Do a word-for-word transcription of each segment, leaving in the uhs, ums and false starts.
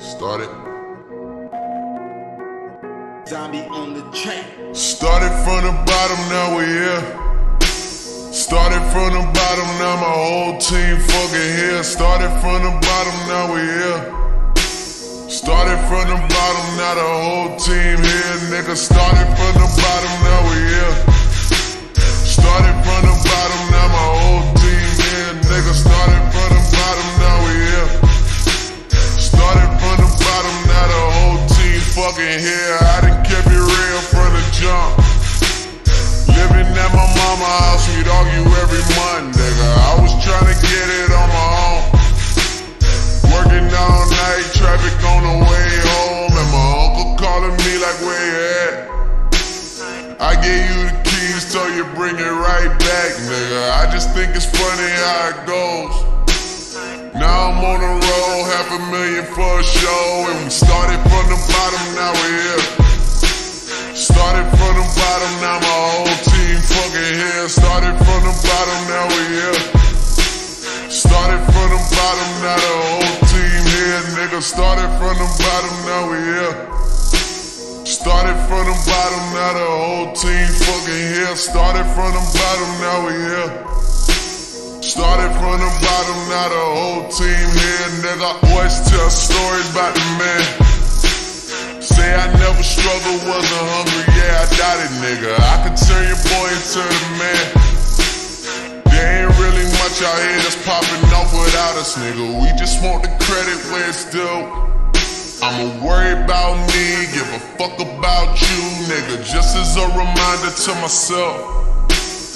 Started. Zombie on the track. Started from the bottom, now we're here. Started from the bottom, now my whole team fucking here. Started from the bottom, now we're here. Started from the bottom, now the whole team here, nigga. Started from the bottom, now we're here. Started from the bottom, now my whole team here, nigga. Started from the bottom, now we're here. Started from the bottom, now the whole team fucking here. I done kept it real from the jump. Living at my mama's house, we'd argue every month, nigga. I was tryna get it on my own. Working all night, traffic on the way home, and my uncle calling me like, where you at? I gave you the keys, so you bring it right back, nigga. I just think it's funny how it goes. Now I'm on the road, half a million for a show, and we started from the bottom, now we're here. Started from the bottom, now my whole team fucking here. Started from the bottom, now we're here. Started from the bottom, now the whole team here, nigga. Started from the bottom, now we're here. Started from the bottom, now the whole team fucking here. Started from the bottom, now we're here. Started from the bottom, now the whole team here, nigga. Always tell stories about the man. Say I never struggled, wasn't hungry, yeah, I doubt it, nigga. I could turn your boy into the man. There ain't really much out here that's popping off without us, nigga. We just want the credit where it's due. I'ma worry about me, give a fuck about you, nigga. Just as a reminder to myself,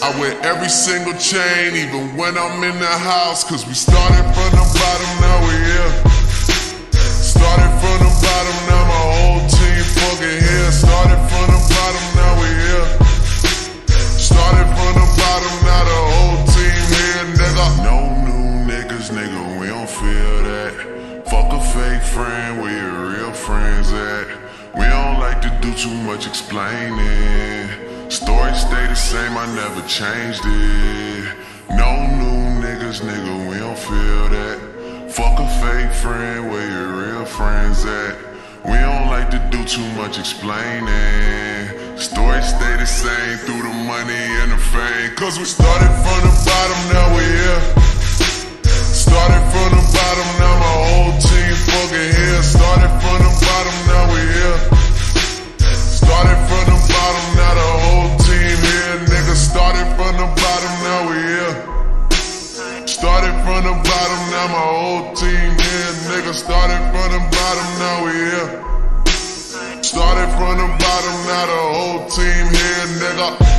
I wear every single chain, even when I'm in the house. Cause we started from the bottom, now we're here. Started from the bottom, now my whole team fucking here. Started from the bottom, now we're here. Started from the bottom, now the whole team here, nigga. No new niggas, nigga, we don't feel that. Fuck a fake friend, where your real friends at? We don't like to do too much explaining. Stories stay the same, I never changed it. No new niggas, nigga, we don't feel that. Fuck a fake friend, where your real friends at? We don't like to do too much explaining. Stories stay the same through the money and the fame. Cause we started from the bottom, now we're here. Started from the bottom, now my whole team fucking here. Started from the bottom, now we're here. Started from the bottom, now the whole team here, nigga. Started from the bottom, now we're here. Started from the bottom, now my whole team here, nigga. Started from the bottom, now we here. Started from the bottom, now the whole team here, nigga.